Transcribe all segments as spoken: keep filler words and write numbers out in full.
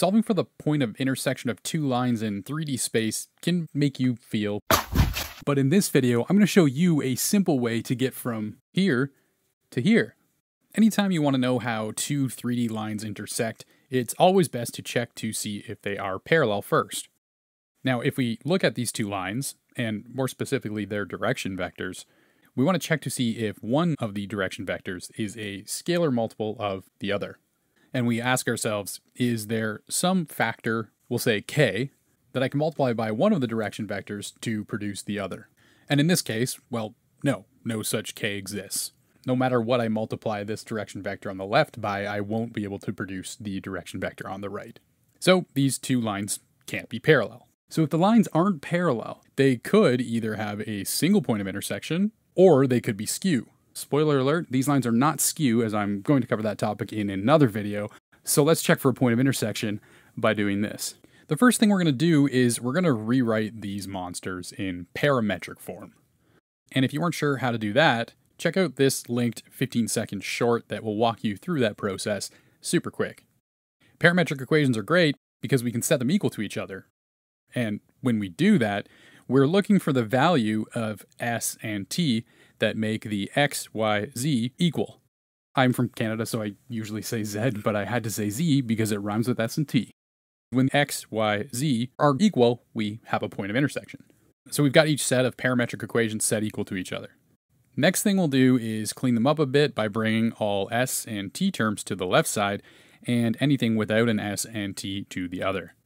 Solving for the point of intersection of two lines in three D space can make you feel. But in this video, I'm going to show you a simple way to get from here to here. Anytime you want to know how two three D lines intersect, it's always best to check to see if they are parallel first. Now, if we look at these two lines, and more specifically their direction vectors, we want to check to see if one of the direction vectors is a scalar multiple of the other. And we ask ourselves, is there some factor, we'll say k, that I can multiply by one of the direction vectors to produce the other? And in this case, well, no, no such k exists. No matter what I multiply this direction vector on the left by, I won't be able to produce the direction vector on the right. So these two lines can't be parallel. So if the lines aren't parallel, they could either have a single point of intersection, or they could be skew. Spoiler alert, these lines are not skew, as I'm going to cover that topic in another video. So let's check for a point of intersection by doing this. The first thing we're going to do is we're going to rewrite these monsters in parametric form. And if you weren't sure how to do that, check out this linked fifteen second short that will walk you through that process super quick. Parametric equations are great because we can set them equal to each other. And when we do that, we're looking for the value of s and t that make the x, y, z equal. I'm from Canada, so I usually say z, but I had to say z because it rhymes with s and t. When x, y, z are equal, we have a point of intersection. So we've got each set of parametric equations set equal to each other. Next thing we'll do is clean them up a bit by bringing all s and t terms to the left side and anything without an s and t to the other.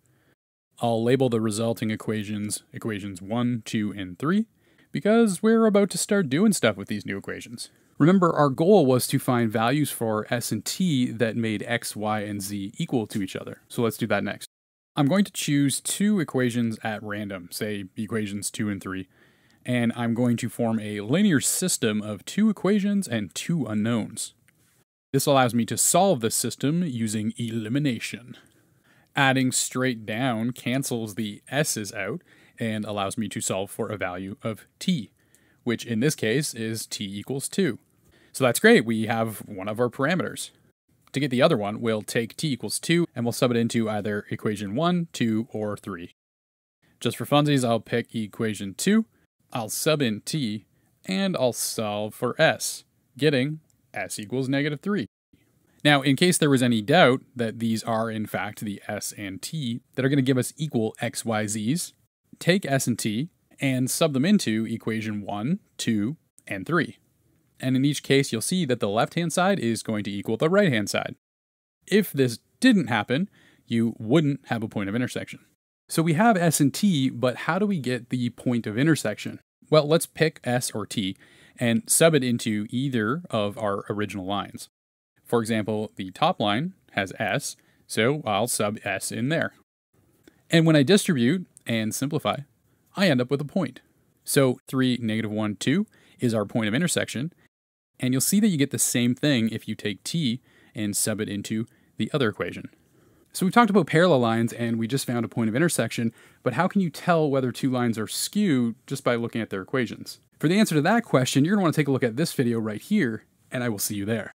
I'll label the resulting equations, equations one, two, and three, because we're about to start doing stuff with these new equations. Remember, our goal was to find values for s and t that made x, y, and z equal to each other. So let's do that next. I'm going to choose two equations at random, say equations two and three, and I'm going to form a linear system of two equations and two unknowns. This allows me to solve the system using elimination. Adding straight down cancels the s's out and allows me to solve for a value of t, which in this case is t equals two. So that's great, we have one of our parameters. To get the other one, we'll take t equals two and we'll sub it into either equation one, two, or three. Just for funsies, I'll pick equation two, I'll sub in t, and I'll solve for s, getting s equals negative three. Now, in case there was any doubt that these are in fact the s and t that are going to give us equal x, y, z's, take s and t and sub them into equation one, two, and three. And in each case, you'll see that the left-hand side is going to equal the right-hand side. If this didn't happen, you wouldn't have a point of intersection. So we have s and t, but how do we get the point of intersection? Well, let's pick s or t and sub it into either of our original lines. For example, the top line has s, so I'll sub s in there. And when I distribute and simplify, I end up with a point. So three, negative one, two is our point of intersection. And you'll see that you get the same thing if you take t and sub it into the other equation. So we've talked about parallel lines and we just found a point of intersection, but how can you tell whether two lines are skewed just by looking at their equations? For the answer to that question, you're going to want to take a look at this video right here, and I will see you there.